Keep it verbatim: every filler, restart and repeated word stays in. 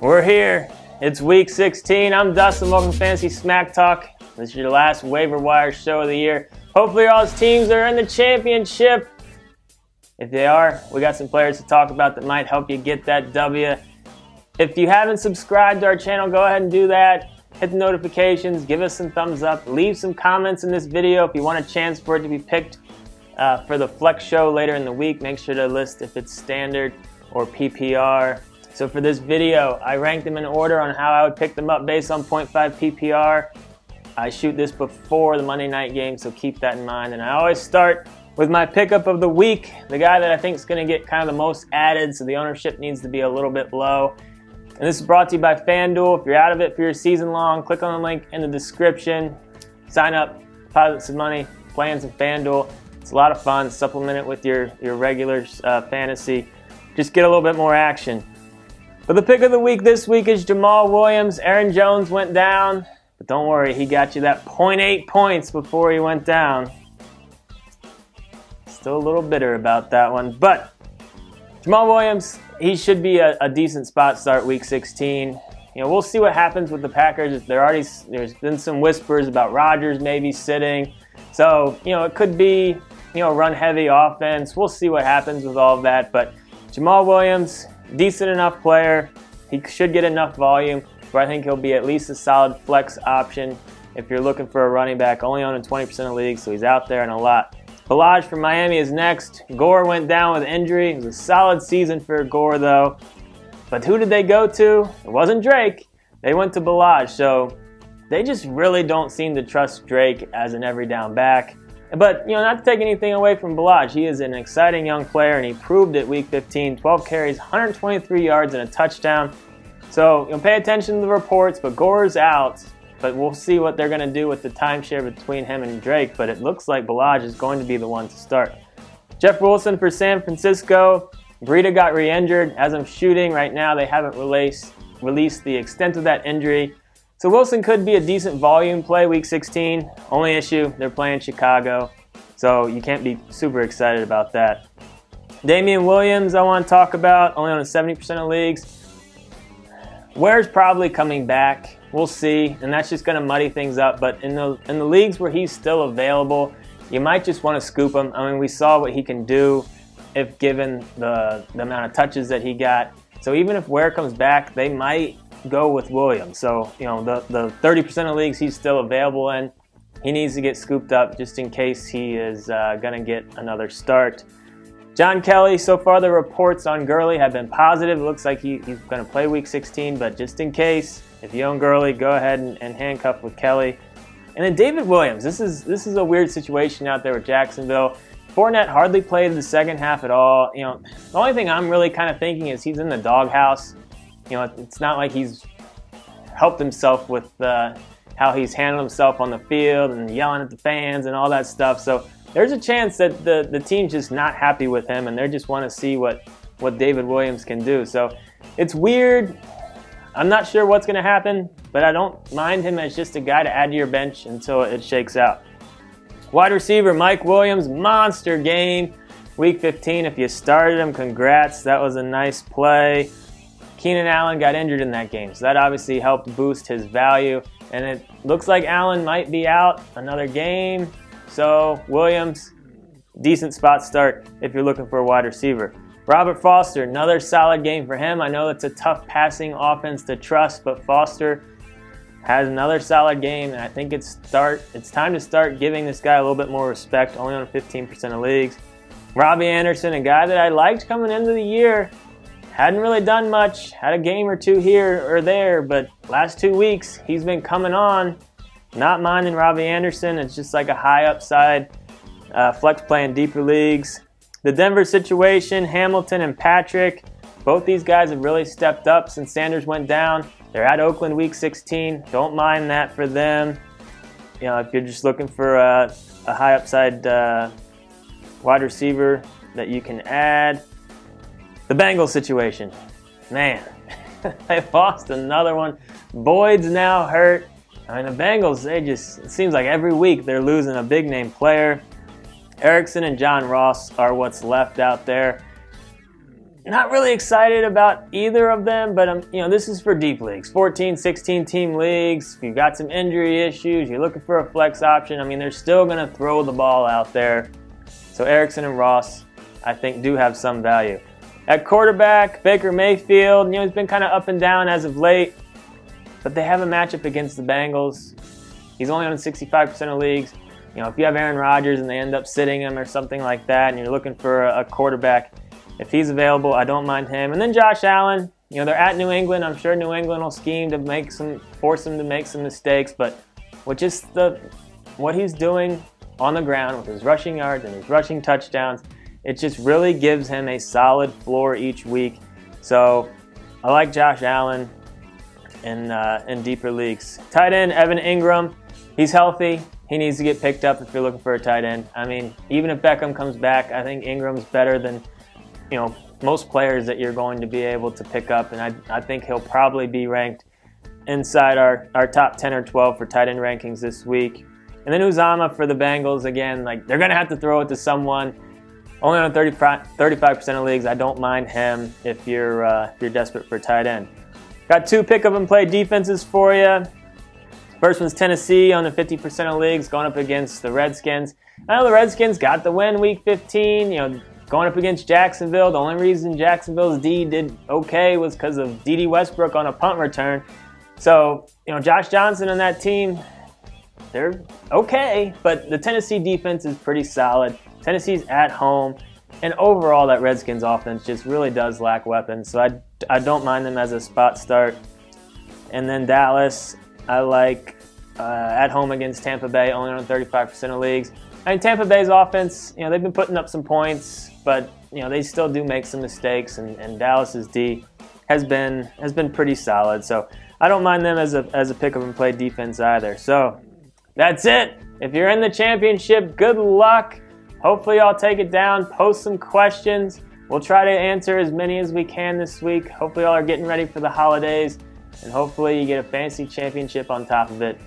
We're here. It's week sixteen. I'm Dustin. Welcome to Fantasy Smack Talk. This is your last waiver wire show of the year. Hopefully all these teams are in the championship. If they are, we got some players to talk about that might help you get that W. If you haven't subscribed to our channel, go ahead and do that. Hit the notifications. Give us some thumbs up. Leave some comments in this video if you want a chance for it to be picked uh, for the flex show later in the week. Make sure to list if it's standard or P P R. So for this video, I rank them in order on how I would pick them up based on point five P P R. I shoot this before the Monday night game, so keep that in mind. And I always start with my pickup of the week, the guy that I think is going to get kind of the most added, so the ownership needs to be a little bit low. And this is brought to you by FanDuel. If you're out of it for your season long, click on the link in the description, sign up, deposit some money, play in some FanDuel. It's a lot of fun. Supplement it with your, your regular uh, fantasy. Just get a little bit more action. But the pick of the week this week is Jamal Williams. Aaron Jones went down, but don't worry, he got you that point eight points before he went down. Still a little bitter about that one, but Jamal Williams, he should be a, a decent spot start week sixteen. You know, we'll see what happens with the Packers. There already there's been some whispers about Rodgers maybe sitting, so you know it could be you know run-heavy offense. We'll see what happens with all of that, but Jamal Williams, decent enough player. He should get enough volume where I think he'll be at least a solid flex option if you're looking for a running back. Only owned in twenty percent of leagues, so he's out there in a lot. Ballage from Miami is next. Gore went down with injury. It was a solid season for Gore, though. But who did they go to? It wasn't Drake. They went to Ballage. So they just really don't seem to trust Drake as an every down back. But, you know, not to take anything away from Ballage, he is an exciting young player, and he proved it week fifteen, twelve carries, one hundred twenty-three yards, and a touchdown. So, you know, pay attention to the reports, but Gore's out. But we'll see what they're going to do with the timeshare between him and Drake, but it looks like Ballage is going to be the one to start. Jeff Wilson for San Francisco. Breida got re-injured. As I'm shooting right now, they haven't released, released the extent of that injury. So Wilson could be a decent volume play week sixteen. Only issue, they're playing Chicago. So you can't be super excited about that. Damian Williams I want to talk about, only on seventy percent of leagues. Ware's probably coming back. We'll see, and that's just going to muddy things up. But in the, in the leagues where he's still available, you might just want to scoop him. I mean, we saw what he can do if given the, the amount of touches that he got. So even if Ware comes back, they might go with Williams. So, you know, the, the thirty percent of leagues he's still available in, he needs to get scooped up just in case he is uh, going to get another start. John Kelly, so far the reports on Gurley have been positive. It looks like he, he's going to play week sixteen, but just in case, if you own Gurley, go ahead and, and handcuff with Kelly. And then David Williams, this is, this is a weird situation out there with Jacksonville. Fournette hardly played the second half at all. You know, the only thing I'm really kind of thinking is he's in the doghouse. You know, it's not like he's helped himself with uh, how he's handled himself on the field and yelling at the fans and all that stuff. So there's a chance that the, the team's just not happy with him and they just want to see what, what David Williams can do. So it's weird. I'm not sure what's going to happen, but I don't mind him as just a guy to add to your bench until it shakes out. Wide receiver Mike Williams, monster game. Week fifteen, if you started him, congrats. That was a nice play. Keenan Allen got injured in that game, so that obviously helped boost his value. And it looks like Allen might be out another game. So Williams, decent spot start if you're looking for a wide receiver. Robert Foster, another solid game for him. I know it's a tough passing offense to trust, but Foster has another solid game, and I think it's start. It's time to start giving this guy a little bit more respect, only on fifteen percent of leagues. Robbie Anderson, a guy that I liked coming into the year, hadn't really done much, had a game or two here or there, but last two weeks he's been coming on. Not minding Robbie Anderson. It's just like a high upside uh, flex play in deeper leagues. The Denver situation, Hamilton and Patrick, both these guys have really stepped up since Sanders went down. They're at Oakland week sixteen. Don't mind that for them. You know, if you're just looking for a, a high upside uh, wide receiver that you can add. The Bengals situation, man, they've lost another one. Boyd's now hurt. I mean, the Bengals, they just, it seems like every week they're losing a big name player. Erickson and John Ross are what's left out there. Not really excited about either of them, but um, you know, this is for deep leagues, fourteen, sixteen team leagues. If you've got some injury issues, you're looking for a flex option, I mean, they're still going to throw the ball out there. So Erickson and Ross, I think, do have some value. At quarterback, Baker Mayfield, you know, he's been kind of up and down as of late, but they have a matchup against the Bengals. He's only on sixty-five percent of leagues. You know, if you have Aaron Rodgers and they end up sitting him or something like that, and you're looking for a quarterback, if he's available, I don't mind him. And then Josh Allen, you know, they're at New England. I'm sure New England will scheme to make some, force him to make some mistakes, but with just the, what he's doing on the ground with his rushing yards and his rushing touchdowns, it just really gives him a solid floor each week. So I like Josh Allen in, uh, in deeper leagues. Tight end, Evan Ingram, he's healthy. He needs to get picked up if you're looking for a tight end. I mean, even if Beckham comes back, I think Ingram's better than, you know, most players that you're going to be able to pick up. And I, I think he'll probably be ranked inside our, our top ten or twelve for tight end rankings this week. And then Uzama for the Bengals, again, like they're going to have to throw it to someone. Only on thirty-five percent of leagues, I don't mind him if you're, uh, if you're desperate for a tight end. Got two pick up and play defenses for you. First one's Tennessee on the fifty percent of leagues going up against the Redskins. I know the Redskins got the win week fifteen, you know, going up against Jacksonville. The only reason Jacksonville's D did okay was because of D D Westbrook on a punt return. So, you know, Josh Johnson and that team, they're okay, but the Tennessee defense is pretty solid. Tennessee's at home, and overall that Redskins offense just really does lack weapons, so I, I don't mind them as a spot start. And then Dallas, I like uh, at home against Tampa Bay, only on thirty-five percent of leagues. I mean, Tampa Bay's offense, you know, they've been putting up some points, but, you know, they still do make some mistakes, and, and Dallas's D has been has been pretty solid. So I don't mind them as a, as a pick-up-and-play defense either. So that's it. If you're in the championship, good luck. Hopefully I'll take it down, post some questions. We'll try to answer as many as we can this week. Hopefully y'all are getting ready for the holidays, and hopefully you get a fantasy championship on top of it.